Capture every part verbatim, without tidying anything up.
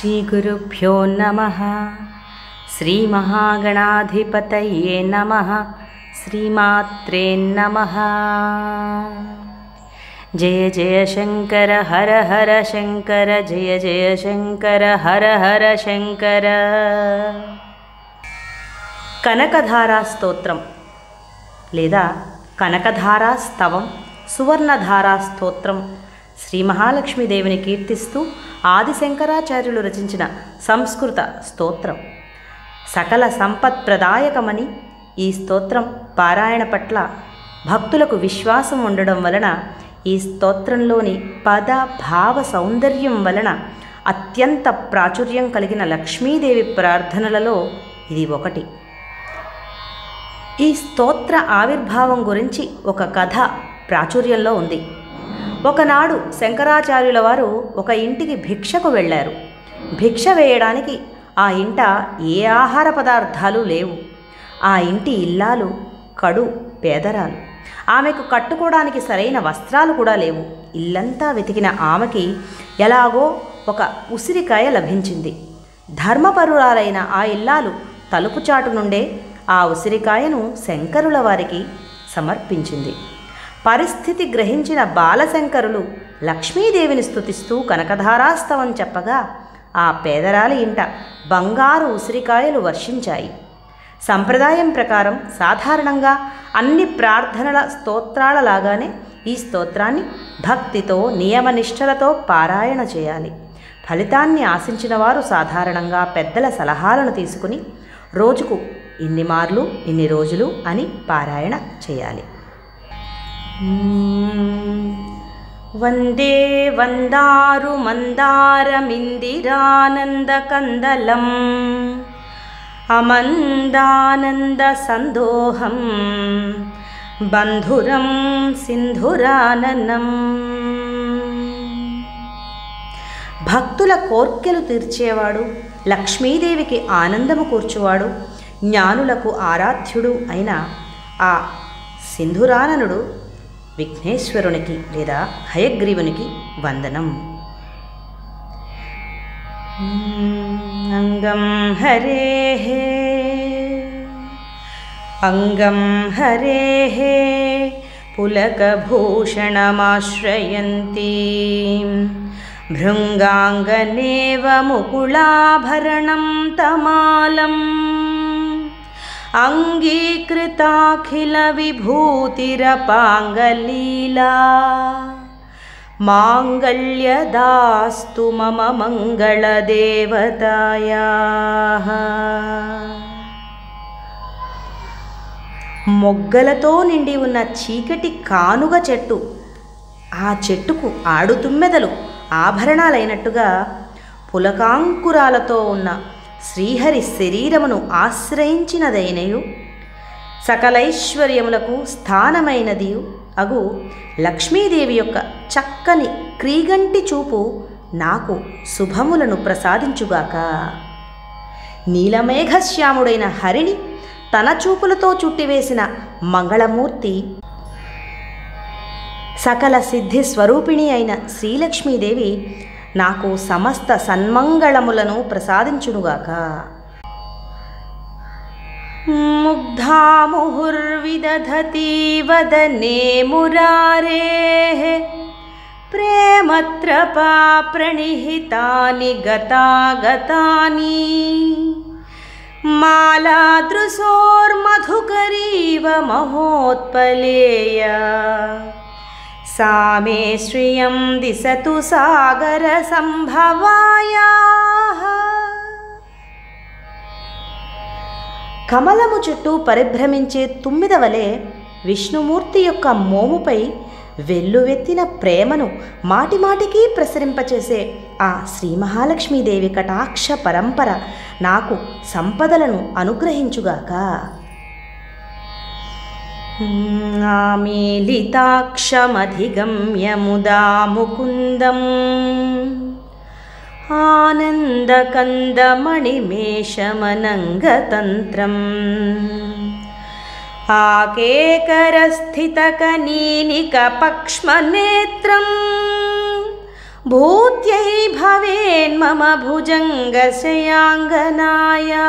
श्रीगुरुभ्यो नमः। श्रीमहागणाधिपतये नमः। श्रीमात्रे नमः। जय जय शंकर हर हर शंकर। जय जय शंकर हर हर शंकर। कनकधारा स्तोत्रम लेदा कनकधारा स्तवम सुवर्णधारा स्तोत्रम श्री महालक्ष्मी देविनी कीर्तिस्तू आदि शंकराचार्युलु रचिंचिन संस्कृत स्तोत्रम सकल संपत् प्रदायकमनि ई स्तोत्रम पारायण पट्ल भक्तुलकु विश्वासं उंडडं वलन ई स्तोत्रंलोनि पद भाव सौंदर्यं वलन अत्यंत प्राचुर्यं कलिगिन लक्ष्मीदेवी प्रार्थनలలో ఇది ఒకటి। ఈ స్తోత్ర ఆవిర్భావం గురించి ఒక కథ ప్రాచుర్యంలో ఉంది। ఒకనాడు శంకరాచార్యుల వారు ఒక ఇంటికి భిక్షకు వెళ్ళారు। భిక్ష వేయడానికి ఆ ఇంట ఏ ఆహార పదార్థాలు లేవు। ఆ ఇంటి ఇల్లాలు కడు పేదరాలు। ఆమెకు కట్టుకోవడానికి సరైన వస్త్రాలు కూడా లేవు। ఇల్లంతా వెతికిన ఆమెకి ఎలాగో ఒక ఉసిరికాయ లభించింది। ధర్మపరురాలైన ఆ ఇల్లాలు తలుపు చాటు నుండే ఆ ఉసిరికాయను శంకరుల వారికి సమర్పించింది। పరిస్థితి గ్రహించిన బాలశంకరులు లక్ష్మీదేవిని స్తుతిస్తూ కనకధారాస్తవం చెప్పగా ఆ పేదరాలి ఇంట బంగారు ఉసిరికాయలు వర్షించాయి। సంప్రదాయం ప్రకారం సాధారణంగా అన్ని ప్రార్థనల స్తోత్రాల లాగానే ఈ స్తోత్రాన్ని భక్తితో నియమనిష్టలతో పారాయణ చేయాలి। ఫలితాన్ని ఆశించిన వారు సాధారణంగా పెద్దల సలహాలను తీసుకుని రోజుకు ఇన్ని మార్లు ఇన్ని రోజులు అని పారాయణ చేయాలి। वन्दे वन्दारु मन्दारमिन्दिरानन्दकन्दलम् अमन्दानन्दसन्दोहम् बन्धुरं सिन्धुराननम्। భక్తుల కోర్కెలు తీర్చేవాడు, లక్ష్మీదేవికి ఆనందము కూర్చువాడు, జ్ఞానులకు ఆరాధ్యుడు అయిన ఆ సింధురాననుడు విఘ్నేశ్వరునికి లేదా హయగ్రీవునికి వందనం। అంగం హరేః అంగం హరేః పులకభూషణమాశ్రయంతి భృంగాంగనేవ ముకుళాభరణం తమాలం अंगीकृताखिल विभूतिरपांगलीला मांगल्यदास्तु मम मंगलदेवतायाः। మొగ్గలతో నిండి ఉన్న చీకటి కానుగ చెట్టు, ఆ చెట్టుకు ఆడుతుమ్మెదలు ఆభరణాలైనట్టుగా పులకాంకురాలతో ఉన్న శ్రీహరి శరీరమును ఆశ్రయించినదైనయు సకలైశ్వర్యములకు స్థానమైనదియు అగు లక్ష్మీదేవి యొక్క చక్కని క్రీగంటి చూపు నాకు శుభములను ప్రసాదించుగాక। నీలమేఘశ్యాముడైన హరిని తన చూపులతో చుట్టివేసిన మంగళమూర్తి సకల సిద్ధి స్వరూపిణి అయిన శ్రీలక్ష్మీదేవి నాకు సమస్త సన్మంగళములను ప్రసాదించునుగాక। ముగ్ధా ముహుర్విదధతి వదనే మురారేః ప్రేమత్రపా ప్రణిహితాని గతాగతాని మాలాదృశోర్మధుకరీవ మహోత్పలేయ सा मे श्रियं दिशतु सागर संभवायाः। కమలము చుట్టూ పరిభ్రమించే తుమ్మిద వలె విష్ణుమూర్తి యొక్క మోముపై వెల్లువెత్తిన ప్రేమను మాటిమాటికి ప్రసరింపచేసే ఆ శ్రీ మహాలక్ష్మీదేవి కటాక్ష పరంపర నాకు సంపదలను అనుగ్రహించుగాక। आमीलिताक्षमधिगम्य मुदा मुकुन्दम् आनन्दकन्दमणिमेषमनङ्गतन्त्रम् आकेकरस्थितकनीनिकपक्ष्मनेत्रम् भूत्यै भवेन् मम भुजंगशयांगनाया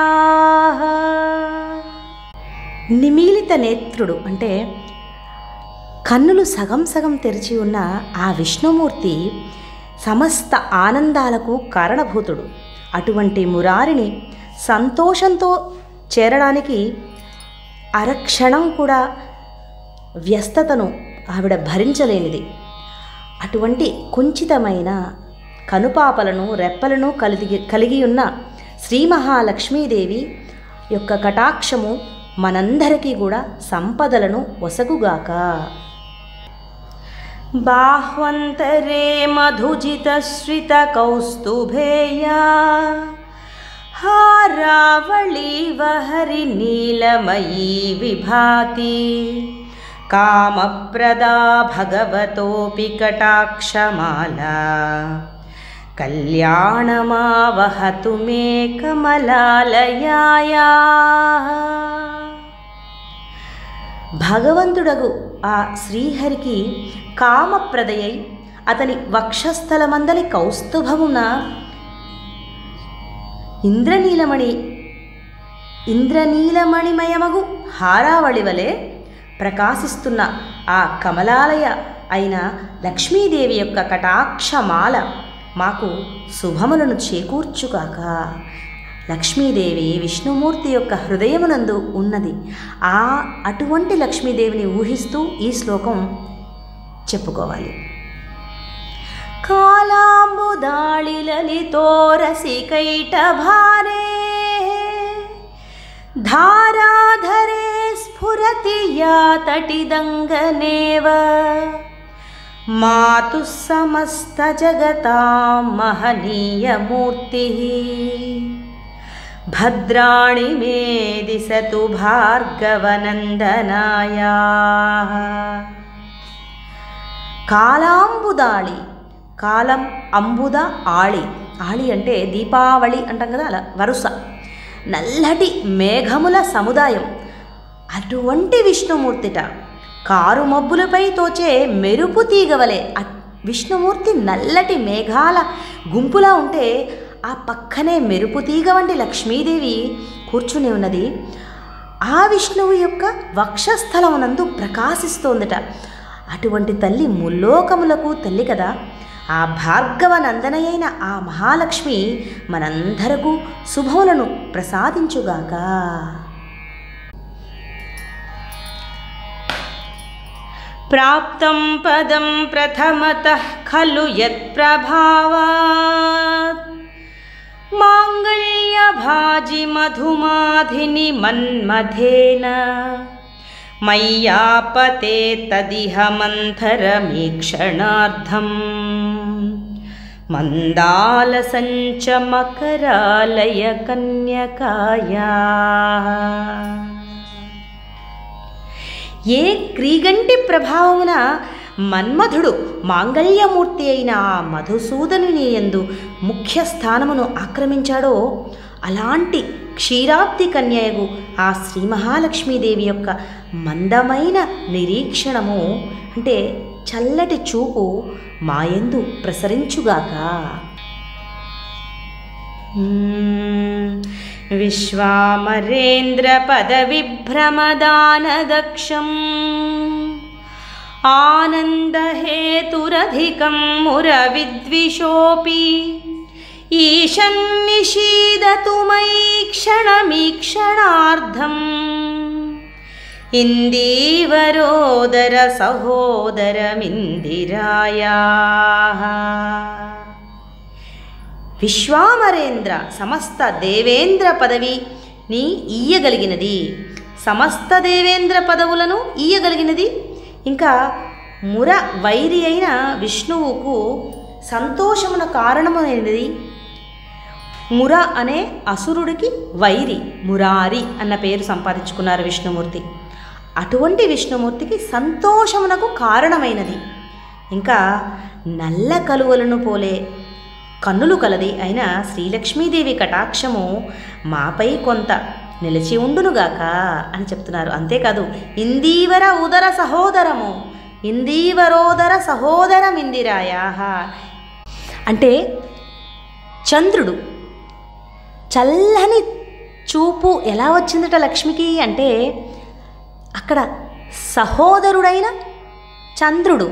నిమిలిత నేత్రుడు అంటే కన్నులు సగం సగం తెరిచి ఉన్న ఆ విష్ణుమూర్తి సమస్త ఆనందాలకు కారణభూతుడు. అటువంటి మురారిని సంతోషంతో చేరడానికి అరక్షణం కూడా వ్యస్తతను ఆవిడ భరించలేనిది. అటువంటి కుంచితమైన కనుపాపలను రెప్పలను కలిగి కలిగి ఉన్న శ్రీ మహాలక్ష్మీదేవి యొక్క కటాక్షము మనందరికీ కూడా సంపదలను వసగుగాక. బాహ్వంతరే మధుజితశ్రిత కౌస్తుభేయా హారావళీ వహరి నీలమయీ విభాతి కామప్రదా భగవతోపి కటాక్షమాలా కళ్యాణమావహతు మే కమలాలయాయా. భగవంతుడగు ఆ శ్రీహరికి కామప్రదయై అతని వక్షస్థలమందలి కౌస్తుభమున ఇంద్రనీలమణి ఇంద్రనీలమణిమయమగు హారావళివలే ప్రకాశిస్తున్న ఆ కమలాలయ అయిన లక్ష్మీదేవి యొక్క కటాక్షమాల మాకు శుభములను చేకూర్చుగాక. లక్ష్మీదేవి విష్ణుమూర్తి యొక్క హృదయమునందు ఉన్నది. ఆ అటువంటి లక్ష్మీదేవిని ఊహిస్తూ ఈ శ్లోకం చెప్పుకోవాలి. కాలాంబుదాళిలలితోరసికైటభారే ధారాధరే స్ఫురతి యాతటిదంగనేవ మాతు సమస్త జగతాం మహనీయమూర్తిః భద్రాణి మే దిశతు భార్గవనందనాయా. కాలాంబుదాళి, కాలం అంబుద ఆళి, ఆళి అంటే దీపావళి అంటాం కదా, అలా వరుస నల్లటి మేఘముల సముదాయం. అటువంటి విష్ణుమూర్తిట కారు మబ్బులపై తోచే మెరుపు తీగవలే విష్ణుమూర్తి నల్లటి మేఘాల గుంపులా ఉంటే ఆ పక్కనే మెరుపు తీగ వంటి లక్ష్మీదేవి కూర్చుని ఉన్నది. ఆ విష్ణువు యొక్క వక్షస్థలమునందు ప్రకాశిస్తోందట. అటువంటి తల్లి ముల్లోకములకు తల్లి కదా. ఆ భార్గవ నందనయైన ఆ మహాలక్ష్మి మనందరకు శుభములను ప్రసాదించుగాక. ప్రాప్తం పదం ప్రథమతః ఖలు యత్ ప్రభావాత్ మాంగళ్య భాజి మధుమాధిని మన్మథేన మయ్యాపతే తదిహ మంథరమీక్షణార్థం మందాల సంచ మకరాలయ కన్యకాయా. ఏ క్రీగంటి ప్రభావమున మన్మధుడు మాంగళ్యమూర్తి అయిన ఆ మధుసూదనుని యందు ముఖ్య స్థానమును ఆక్రమించాడో అలాంటి క్షీరాబ్ది కన్యయగు ఆ శ్రీ మహాలక్ష్మీదేవి యొక్క మందమైన నిరీక్షణము అంటే చల్లటి చూపు మాయందు ప్రసరించుగాక. విశ్వామరేంద్ర పదవిభ్రమదానదక్షం ఆనందహేతురధికం మురవిద్విషోపి ఈశన్నిషీదతు మయి క్షణమీక్షణార్థం ఇందీవరోదర సహోదరమిందిరాయా. విశ్వామరేంద్ర సమస్త దేవేంద్ర పదవిని ఇయ్యగలిగినది, సమస్త దేవేంద్ర పదవులను ఇయ్యగలిగినది. ఇంకా ముర వైరి అయిన విష్ణువుకు సంతోషమున కారణమైనది. ముర అనే అసురుడికి వైరి మురారి అన్న పేరు సంపాదించుకున్నారు విష్ణుమూర్తి. అటువంటి విష్ణుమూర్తికి సంతోషమునకు కారణమైనది. ఇంకా నల్ల కలువలను పోలే కన్నులు కలది అయిన శ్రీలక్ష్మీదేవి కటాక్షము మాపై కొంత నిలిచి ఉండునుగాక అని చెప్తున్నారు. అంతేకాదు ఇందీవర ఉదర సహోదరము ఇందీవరోదర సహోదరమిందిరాయా అంటే చంద్రుడు చల్లని చూపు ఎలా వచ్చిందట లక్ష్మికి అంటే అక్కడ సహోదరుడైన చంద్రుడు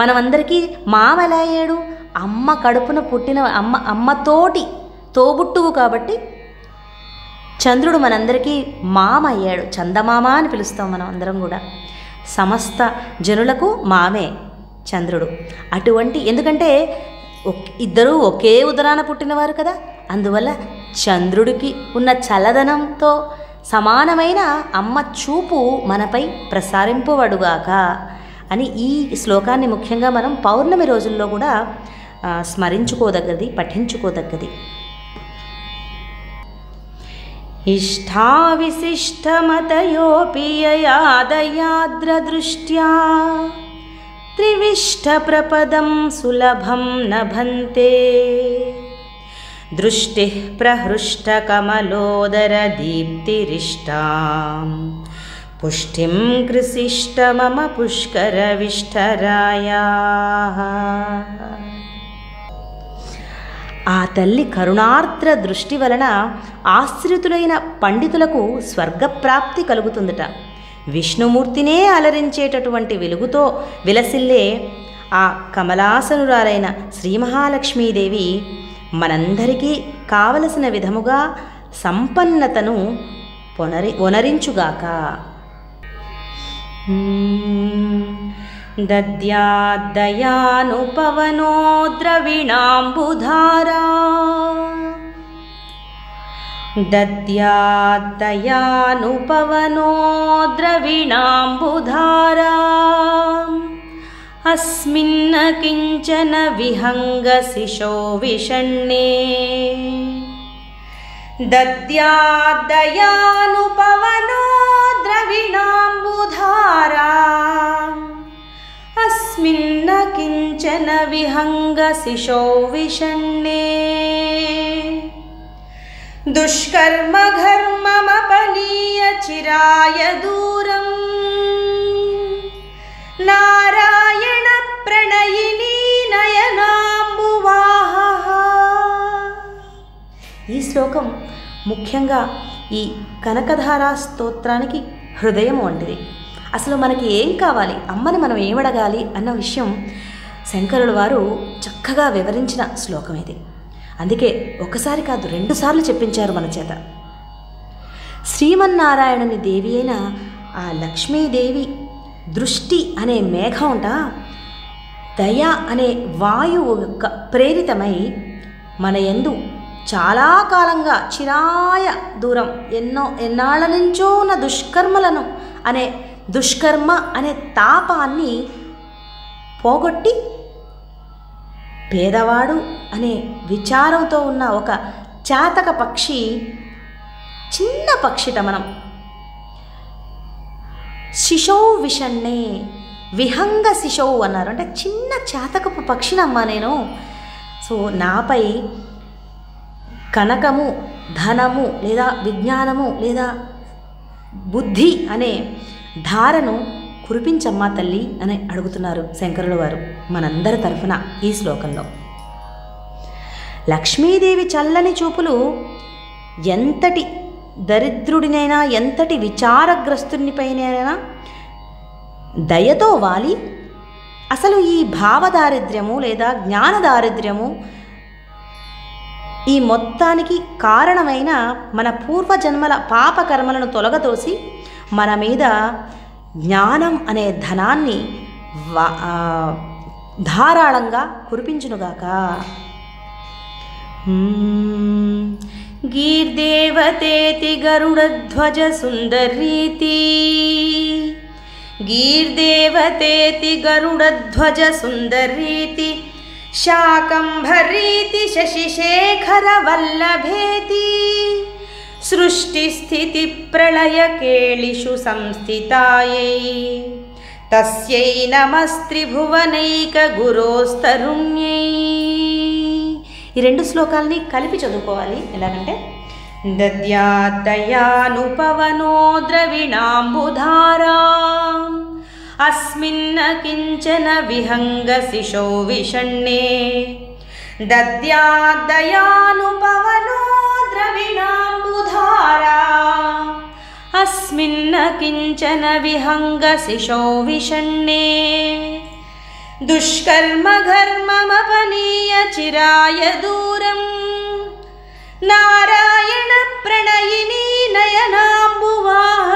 మనమందరికీ మామ ఎలా అయ్యాడు, అమ్మ కడుపున పుట్టిన అమ్మ అమ్మతోటి తోబుట్టువు కాబట్టి చంద్రుడు మనందరికీ మామ అయ్యాడు. చందమామ అని పిలుస్తాం మనం అందరం కూడా. సమస్త జనులకు మామే చంద్రుడు. అటువంటి ఎందుకంటే ఇద్దరూ ఒకే ఉదరాన పుట్టినవారు కదా, అందువల్ల చంద్రుడికి ఉన్న చల్లదనంతో సమానమైన అమ్మ చూపు మనపై ప్రసారింపబడుగాక అని ఈ శ్లోకాన్ని ముఖ్యంగా మనం పౌర్ణమి రోజుల్లో కూడా స్మరించుకోదగ్గది, పఠించుకోదగ్గది. ఇష్టా విశిష్టమతయోపియయాదయాద్రదృష్ట్యా త్రివిష్ట ప్రపదం సులభం నభంతే దృష్టి ప్రహృష్ట కమలోదర దీప్తిరిష్టాం పుష్టిం కృసిష్ట మమ పుష్కర విష్టరాయా. ఆ తల్లి కరుణార్ద్ర దృష్టి వలన ఆశ్రితులైన పండితులకు స్వర్గప్రాప్తి కలుగుతుందట. విష్ణుమూర్తినే అలరించేటటువంటి వెలుగుతో విలసిల్లే ఆ కమలాసనురాలైన శ్రీ మహాలక్ష్మీదేవి మనందరికీ కావలసిన విధముగా సంపన్నతను పొనరి ఒనరించుగాక. దద్యాదయానుపవనో ద్రవిణాంబుధారా దద్యాదయానుపవనో ద్రవిణాంబుధారా అస్మిన్న కించన విహంగశిశో విషణ్ణే దద్యాదయానుపవనో ద్రవిణాంబుధారా అస్మిన్న కించన విహంగశిశో విషణ్ణే దుష్కర్మ ఘర్మమపనీయ చిరాయ దూరం నారాయణ ప్రణయినీ నయనాంబువాహ. ఈ శ్లోకం ముఖ్యంగా ఈ కనకధారా స్తోత్రానికి హృదయం వంటిది. అసలు మనకి ఏం కావాలి, అమ్మని మనం ఏమడగాలి అన్న విషయం శంకరుల వారు చక్కగా వివరించిన శ్లోకం ఇది. అందుకే ఒకసారి కాదు రెండుసార్లు చెప్పించారు మన చేత. శ్రీమన్నారాయణుని దేవి అయిన ఆ లక్ష్మీదేవి దృష్టి అనే మేఘంట దయ అనే వాయువు యొక్క ప్రేరితమై మన యందు చాలా కాలంగా చిరాయ దూరం ఎన్నో ఎన్నాళ్ళ నుంచో ఉన్న దుష్కర్మలను అనే దుష్కర్మ అనే తాపాన్ని పోగొట్టి పేదవాడు అనే విచారంతో ఉన్న ఒక చాతక పక్షి, చిన్న పక్షిట మనం, శిశో విషణ్ణే విహంగ శిశోవు అన్నారు అంటే చిన్న చాతకపు పక్షినమ్మా నేను. సో నాపై కనకము, ధనము లేదా విజ్ఞానము లేదా బుద్ధి అనే ధారను కురిపించమ్మా తల్లి అని అడుగుతున్నారు శంకరుల వారు మనందరి తరఫున ఈ శ్లోకంలో. లక్ష్మీదేవి చల్లని చూపులు ఎంతటి దరిద్రుడినైనా ఎంతటి విచారగ్రస్తునిపైనైనా దయతో వాలి అసలు ఈ భావదారిద్ర్యము లేదా జ్ఞాన దారిద్ర్యము ఈ మొత్తానికి కారణమైన మన పూర్వజన్మల పాపకర్మలను తొలగతోసి మన మీద జ్ఞానం అనే ధనాన్ని ధారాళంగా కురిపించునుగాక. గీర్దేవతేతి గరుడధ్వజ సుందరీతి గీర్దేవతేతి గరుడధ్వజ సుందరీతి శాకంభరీతి శశిశేఖర వల్లభేతి సృష్టిస్థితి ప్రళయ కేళిషు సంస్థితాయై తస్యై నమస్త్రిభువనైక గురోస్తరుణ్యై. ఈ రెండు శ్లోకాలని కలిపి చదువుకోవాలి. ఎలాగంటే దద్యాదయానుపవనో ద్రవిణాంబుధారా అస్మిన్న కించన విహంగశిశో విషణ్ణే దద్యాదయాను न किंचन विहंगशिशो विषण्णे दुष्कर्म घर्ममपनीय चिराय दूरं नारायण प्रणयिनी नयनाम्बुवाह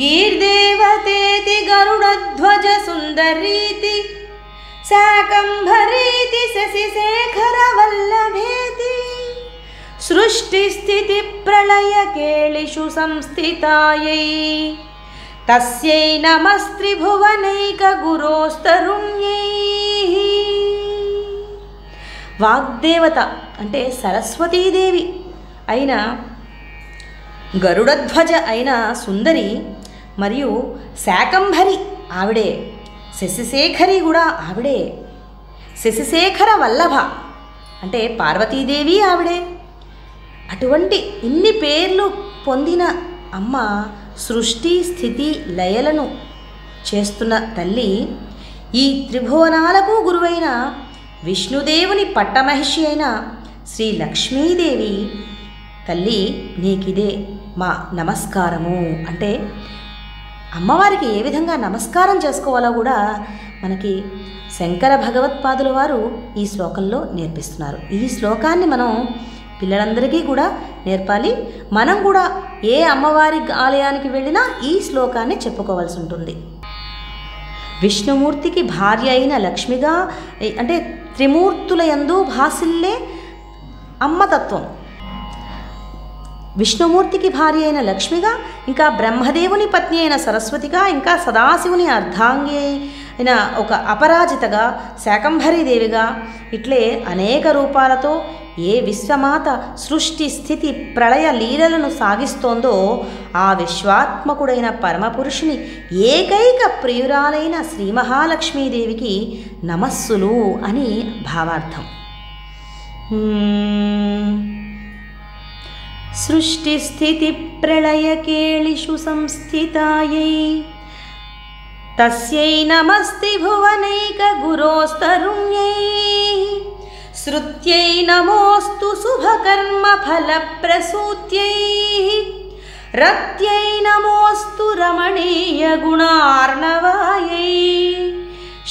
गीर्देवतेति गरुडध्वज सुंदरीति साकंभरीति शशिशेखरवल्लभेति सृष्टिस्थिति प्रलय केलिषु संस्थितायै तस्यै नमस्त्रिभुवनैकगुरोस्तरुण्यै। वाग्देवत अंटे सरस्वतीदेवी అయిన గరుడధ్వజ అయిన సుందరి మరియు శాకంభరి ఆవిడే, శశిశేఖరి కూడా ఆవిడే, శశిశేఖర వల్లభ అంటే పార్వతీదేవి ఆవిడే. అటువంటి ఇన్ని పేర్లు పొందిన అమ్మ, సృష్టి స్థితి లయలను చేస్తున్న తల్లి, ఈ త్రిభువనాలకు గురువైన విష్ణుదేవుని పట్టమహిషి అయిన శ్రీ లక్ష్మీదేవి తల్లి నీకిదే మా నమస్కారము. అంటే అమ్మవారికి ఏ విధంగా నమస్కారం చేసుకోవాలో కూడా మనకి శంకర భగవత్పాదుల వారు ఈ శ్లోకంలో నేర్పిస్తున్నారు. ఈ శ్లోకాన్ని మనం పిల్లలందరికీ కూడా నేర్పాలి. మనం కూడా ఏ అమ్మవారి ఆలయానికి వెళ్ళినా ఈ శ్లోకాన్ని చెప్పుకోవాల్సి ఉంటుంది. విష్ణుమూర్తికి భార్య అయిన లక్ష్మిగా అంటే త్రిమూర్తులయందు భాసిల్లే అమ్మతత్వం, విష్ణుమూర్తికి భార్య అయిన లక్ష్మిగా, ఇంకా బ్రహ్మదేవుని పత్ని అయిన సరస్వతిగా, ఇంకా సదాశివుని అర్ధాంగి అయిన ఒక అపరాజితగా, శాకంభరీదేవిగా, ఇట్లే అనేక రూపాలతో ఏ విశ్వమాత సృష్టి స్థితి ప్రళయ లీలలను సాగిస్తోందో ఆ విశ్వాత్మకుడైన పరమపురుషుని ఏకైక ప్రియురాలైన శ్రీ మహాలక్ష్మీదేవికి నమస్సులు అని భావార్థం. సృష్టిస్థితి ప్రళయకేళిషు సంస్థితాయై తస్యై నమస్తి భువనైక గురోస్తరుణ్యై శృత్యై నమోస్తు శుభకర్మ ఫలప్రసూత్యై రత్యై నమోస్తు రమణీయ గుణార్ణవాయై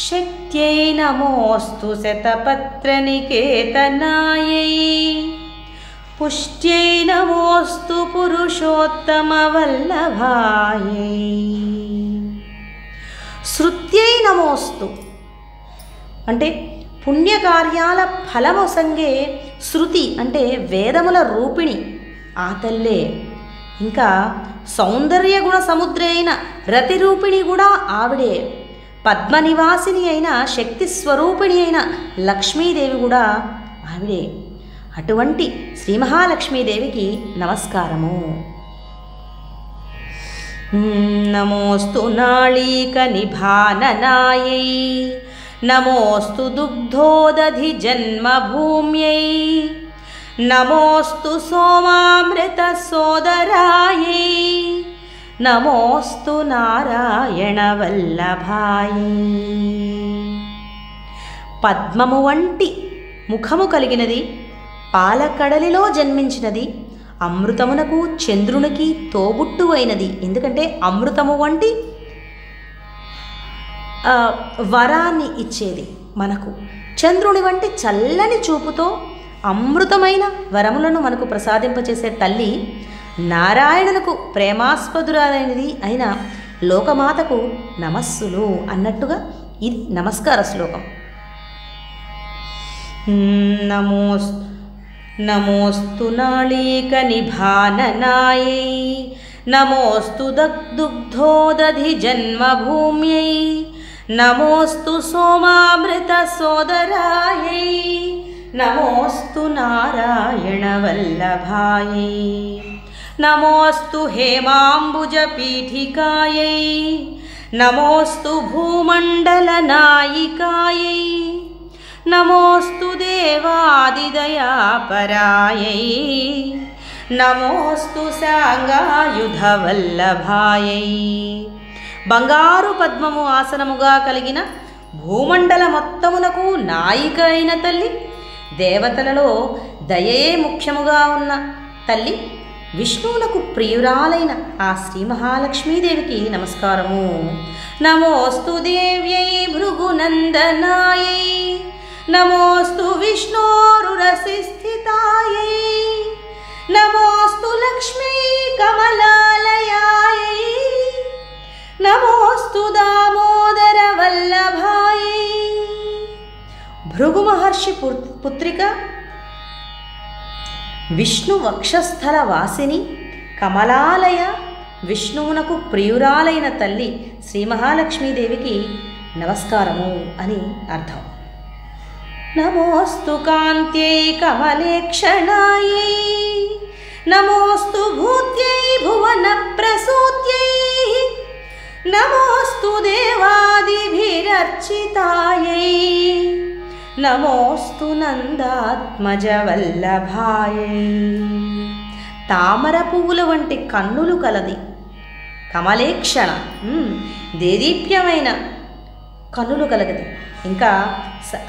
శక్త్యై నమోస్తు శతపత్ర నికేతనాయై పుష్ట్యై నమోస్తు పురుషోత్తమ వల్లభాయై. శృత్యై నమోస్తు అంటే పుణ్యకార్యాల ఫలమొసంగే శృతి అంటే వేదముల రూపిణి ఆ తల్లే, ఇంకా సౌందర్య గుణ సముద్రే అయిన రతి రూపిణి కూడా ఆవిడే, పద్మనివాసిని అయిన శక్తి స్వరూపిణి అయిన లక్ష్మీదేవి కూడా ఆవిడే. అటువంటి శ్రీ మహాలక్ష్మీదేవికి నమస్కారము. నమోస్తు నాళీక నిభాననాయై నమోస్తు దుగ్ధోదధి జన్మభూమ్యై నమోస్తు సోమామృత సోదరాయై నమోస్తు నారాయణ వల్లభాయై. పద్మము వంటి ముఖము కలిగినది, పాలకడలిలో జన్మించినది, అమృతమునకు చంద్రునికి తోబుట్టువైనది, ఎందుకంటే అమృతము వంటి వరాన్ని ఇచ్చేది మనకు, చంద్రుని వంటి చల్లని చూపుతో అమృతమైన వరములను మనకు ప్రసాదింపచేసే తల్లి, నారాయణులకు ప్రేమాస్పదురాలైనది అయిన లోకమాతకు నమస్సులు అన్నట్టుగా ఇది నమస్కార శ్లోకం. నమోస్ నమోస్తు నాళీక నిభాననాయై నమోస్తు దగ్ధోదధి జన్మభూమ్యై నమోస్తు సోమామృత సోదరాయై నమోస్తు నారాయణ వల్లభాయై నమోస్తు హేమాంబుజ పీఠికాయై నమోస్తు భూమండల నాయికాయై నమోస్తు దేవాదిదయాపరాయై నమోస్తు సాంగాయుధవల్లభాయై. బంగారు పద్మము ఆసనముగా కలిగిన భూమండల మొత్తమునకు నాయిక అయిన తల్లి, దేవతలలో దయయే ముఖ్యముగా ఉన్న తల్లి, విష్ణువునకు ప్రియురాలైన ఆ శ్రీ మహాలక్ష్మీదేవికి నమస్కారము. నమోస్తు దేవ్యై భృగునందనాయై నమోస్తు విష్ణోరురసి స్థితాయై నమోస్తు లక్ష్మీ కమలాలయాయై నమోస్తు దామోదర వల్లభాయై. భృగు మహర్షి పుత్రిక విష్ణు వక్షస్థల వాసిని కమలాలయ విష్ణువునకు ప్రియురాలైన తల్లి శ్రీ మహాలక్ష్మీదేవికి నమస్కారము అని అర్థం. నమోస్తు కాంత్యై కమలేక్షణాయై నమోస్తు భూత్యై భువన ప్రసూత్యై నమోస్తు దేవాదిభిరర్చితాయై నమోస్తు నందాత్మజవల్లభాయే. తామర పువ్వుల వంటి కన్నులు కలది కమలేక్షణ దేదీప్యమైన కన్నులు కలది. ఇంకా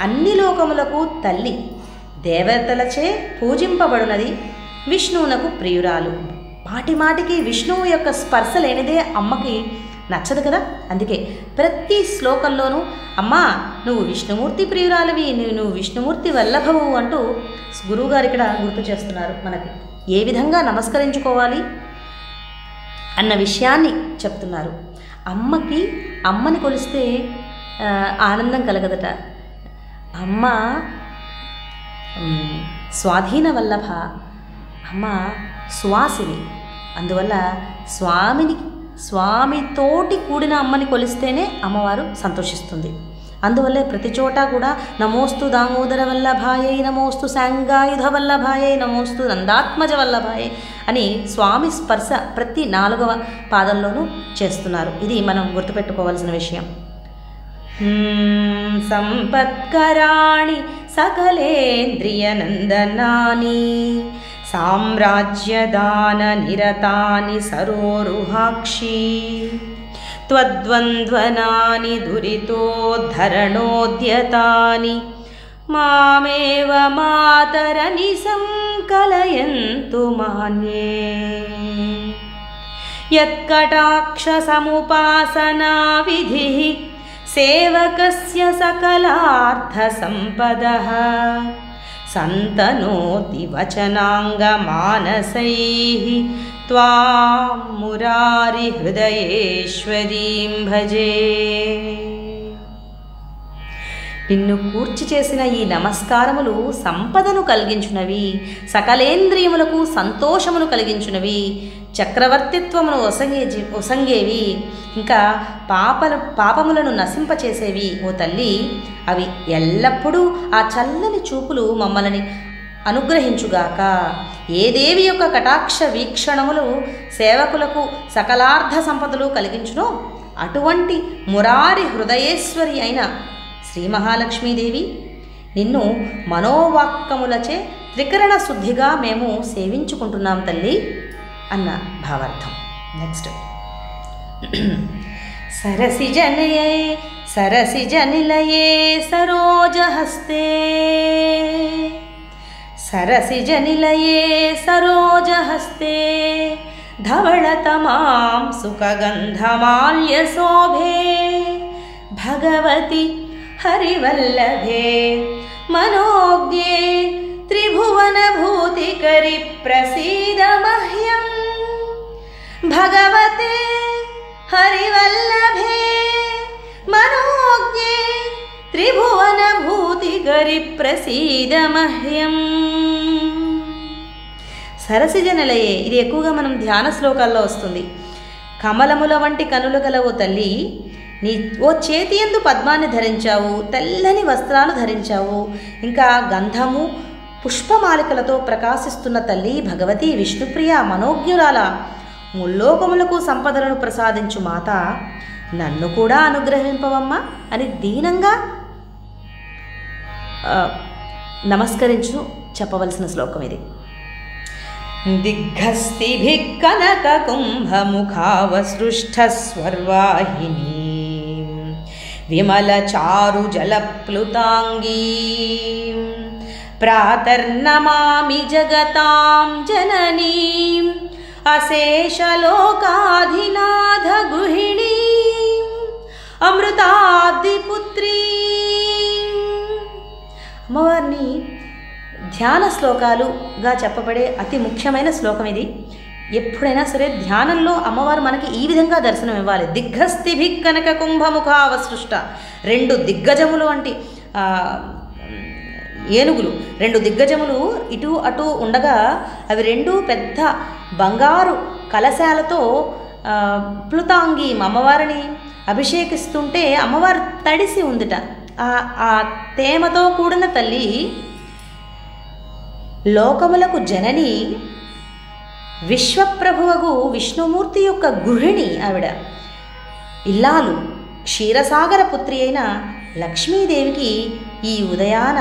అన్ని లోకములకు తల్లి దేవతలచే పూజింపబడినది విష్ణువునకు ప్రియురాలు. మాటిమాటికి విష్ణువు యొక్క స్పర్శ లేనిదే అమ్మకి నచ్చదు కదా. అందుకే ప్రతి శ్లోకంలోనూ అమ్మా నువ్వు విష్ణుమూర్తి ప్రియురాలివి, నువ్వు విష్ణుమూర్తి వల్లభవు అంటూ గురువుగారు ఇక్కడ గుర్తు చేస్తున్నారు. మనకి ఏ విధంగా నమస్కరించుకోవాలి అన్న విషయాన్ని చెప్తున్నారు. అమ్మకి అమ్మని కొలిస్తే ఆనందం కలగదట. అమ్మ స్వాధీన వల్లభ, అమ్మ స్వాసిని, అందువల్ల స్వామిని స్వామితోటి కూడిన అమ్మని కొలిస్తేనే అమ్మవారు సంతోషిస్తుంది. అందువల్లే ప్రతి చోట కూడా నమోస్తు దామోదర వల్లభాయై నమోస్తు సాంగాయుధ వల్లభాయై నమోస్తు నందాత్మజ వల్లభాయై అని స్వామి స్పర్శ ప్రతి నాలుగవ పాదంలోనూ చేస్తున్నారు. ఇది మనం గుర్తుపెట్టుకోవాల్సిన విషయం. సంపత్కరాణి సకలేంద్రియనందనాని సామ్రాజ్యదాన నిరతాని సరోరుహాక్షి త్వద్వంద్వనాని దురితోద్ధరణోద్యతాని మామేవ మాతరని సంకలయంతు మాన్యే. యత్కటాక్ష సముపాసనా విధి సేవకస్య సకలార్థ సంపదః సంతనోతి వచనాంగ మానసైః త్వాం మురారి హృదయేశ్వరీం భజే. నిన్ను కూర్చి చేసిన ఈ నమస్కారములు సంపదను కలిగించునవి, సకలేంద్రియములకు సంతోషమును కలిగించునవి, చక్రవర్తిత్వమును ఒసంగే ఒసంగేవి, ఇంకా పాపలు పాపములను నశింపచేసేవి. ఓ తల్లి, అవి ఎల్లప్పుడూ ఆ చల్లని చూపులు మమ్మల్ని అనుగ్రహించుగాక. ఏ దేవి యొక్క కటాక్ష వీక్షణములు సేవకులకు సకలార్థ సంపదలు కలిగించునో అటువంటి మురారి హృదయేశ్వరి అయిన శ్రీ మహాలక్ష్మీదేవి నిన్ను మనోవాక్యములచే త్రికరణ శుద్ధిగా మేము సేవించుకుంటున్నాం తల్లి అన్న భావార్థం. నెక్స్ట్ సరసి జనయే సరసి జనిలయే సరోజహస్తే సరసి జనిలయే సరోజహస్తే ధవళతమాం సుఖగంధమాల్య శోభే భగవతి హరివల్లభే మనోజ్ఞే త్రిభువన భూతికరి ప్రసీద మహ్యం భగవతే హరివల్లభే మనోజ్ఞే త్రిభువన భూతికరి ప్రసీద మహ్యం. సరసిజనలయే, ఇది ఎక్కువగా మనం ధ్యాన శ్లోకాల్లో వస్తుంది. కమలముల వంటి కనులు గలవు తల్లి, నీ ఓ చేతి యందు పద్మాన్ని ధరించావు, తెల్లని వస్త్రాలు ధరించావు, ఇంకా గంధము పుష్పమాలికలతో ప్రకాశిస్తున్న తల్లి భగవతి విష్ణుప్రియ మనోజ్ఞురాల, ముల్లోకములకు సంపదలను ప్రసాదించు మాత, నన్ను కూడా అనుగ్రహింపవమ్మ అని దీనంగా నమస్కరించు చెప్పవలసిన శ్లోకం ఇది. దిగ్ఘస్తిభిః కనక కుంభముఖావసృష్ట స్వర్వాహిని విమల చారు జలప్లుతాంగీ ప్రాతర్నమామి జగతాం జననీ अशेषलोकाधिनाथ गृहिणी अमृताब्धिपुत्री అమ్మవారిని ధ్యాన శ్లోకాలుగా చెప్పబడే అతి ముఖ్యమైన శ్లోకం ఇది. ఎప్పుడైనా సరే ధ్యానంలో అమ్మవారు మనకి ఈ విధంగా దర్శనం ఇవ్వాలి. దిగ్గస్థిభి కనక కుంభముఖావసృష్ట, రెండు దిగ్గజములు వంటి ఏనుగులు, రెండు దిగ్గజములు ఇటు అటు ఉండగా అవి రెండు పెద్ద బంగారు కలశాలతో ప్లుతాంగి అమ్మవారిని అభిషేకిస్తుంటే అమ్మవారు తడిసి ఉందిట. ఆ తేమతో కూడిన తల్లి, లోకములకు జనని, విశ్వప్రభువగు విష్ణుమూర్తి యొక్క గృహిణి, ఆవిడ ఇల్లాలు క్షీరసాగర పుత్రి అయిన లక్ష్మీదేవికి ఈ ఉదయాన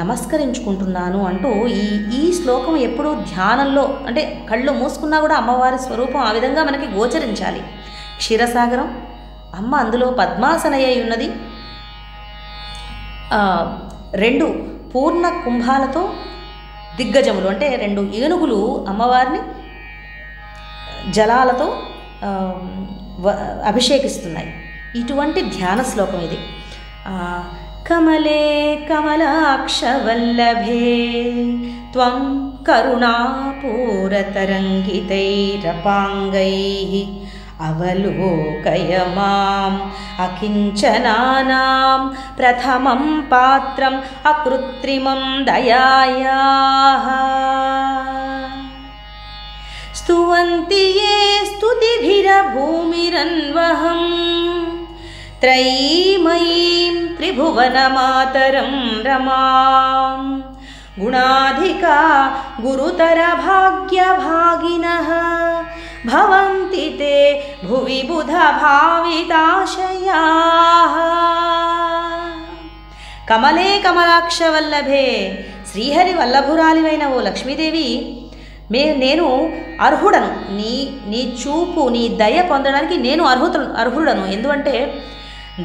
నమస్కరించుకుంటున్నాను అంటూ ఈ ఈ శ్లోకం ఎప్పుడూ ధ్యానంలో అంటే కళ్ళు మూసుకున్నా కూడా అమ్మవారి స్వరూపం ఆ విధంగా మనకి గోచరించాలి. క్షీరసాగరం అమ్మ, అందులో పద్మాసనయ్య ఉన్నది, రెండు పూర్ణ కుంభాలతో దిగ్గజములు అంటే రెండు ఏనుగులు అమ్మవారిని జలాలతో అభిషేకిస్తున్నాయి. ఇటువంటి ధ్యాన శ్లోకం ఇది. కమలే కమలాక్షవల్లభే త్వం కరుణాపూరతరంగితైరపాంగైః అవలోకయ మాం అకించనానాం ప్రథమం పాత్రం అకృత్రిమం దయాయాః స్తువంతి యే స్తుతిభిర భూమిరన్వహం త్రైమయీం త్రిభువనమాతరం రమాం గుణాధికా గురుతర భాగ్యభాగినః భవంతి తే భువి బుధ భావితాశయాః. కమలే కమలాక్ష వల్లభే, శ్రీహరి వల్లభురాలివైన ఓ లక్ష్మీదేవి, మే నేను అర్హుడను, నీ నీ చూపు నీ దయ పొందడానికి నేను అర్హుత అర్హుడను ఎందుకంటే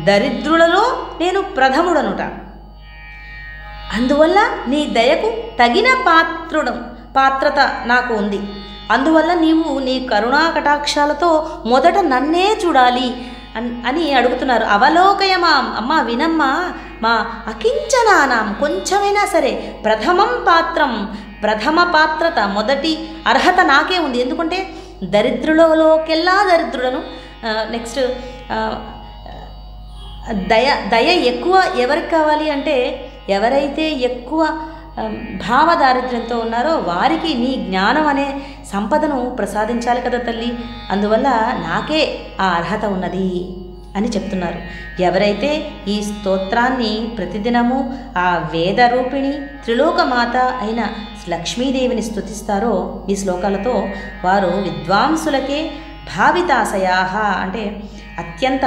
దరిద్రులలో నేను ప్రథముడనుట, అందువల్ల నీ దయకు తగిన పాత్రుడు పాత్రత నాకు ఉంది, అందువల్ల నీవు నీ కరుణా కటాక్షాలతో మొదట నన్నే చూడాలి అని అడుగుతున్నారు. అవలోకయమాం, అమ్మ వినమ్మ, మా అకించనానాం కొంచెమైనా సరే, ప్రథమం పాత్రం ప్రథమ పాత్రత మొదటి అర్హత నాకే ఉంది, ఎందుకంటే దరిద్రులలోకెల్లా దరిద్రులను, నెక్స్ట్ దయ దయ ఎక్కువ ఎవరికి కావాలి అంటే ఎవరైతే ఎక్కువ భావ దారిద్ర్యంతో ఉన్నారో వారికి నీ జ్ఞానం అనే సంపదను ప్రసాదించాలి కదా తల్లి, అందువల్ల నాకే ఆ అర్హత ఉన్నది అని చెప్తున్నారు. ఎవరైతే ఈ స్తోత్రాన్ని ప్రతిదినము ఆ వేద రూపిణి త్రిలోకమాత అయిన లక్ష్మీదేవిని స్తుతిస్తారో ఈ శ్లోకాలతో వారు విద్వాంసులకే భావితాశయాః అంటే అత్యంత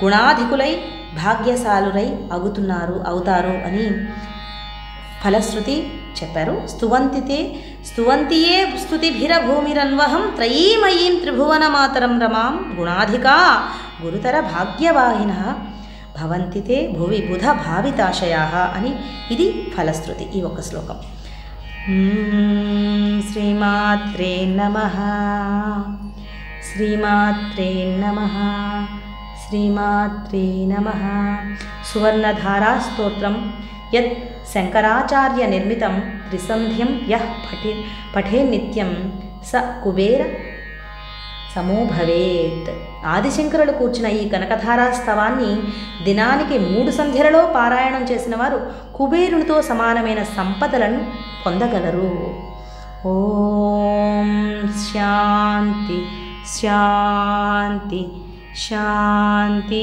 గుణాధికులై భాగ్యశాలురై అగుతున్నారు అవుతారు అని ఫలశ్రుతి చెప్పారు. స్తువంతితే స్తువంతియే స్తుతిభిర భూమిరన్వహం త్రయీమయీం త్రిభువనమాతరం రమాం గుణాధికా గురుతర భాగ్యవాహినః భవంతితే భువి బుధ భావితాశయాః అని ఇది ఫలశ్రుతి. ఈ ఒక శ్లోకం. శ్రీమాత్రే నమః శ్రీమాత్రే నమః శ్రీమాత్రే నమః. సువర్ణధారా స్తోత్రం యత్ శంకరాచార్య నిర్మితం త్రిసంధ్యం యః పఠే పఠే నిత్యం స కుబేర సమో భవేత్. ఆదిశంకరులు కూర్చిన ఈ కనకధారాస్తవాన్ని దినానికి మూడు సంధ్యలలో పారాయణం చేసిన వారు కుబేరునితో సమానమైన సంపదలను పొందగలరు. ఓం శాంతి శాంతి శాంతి.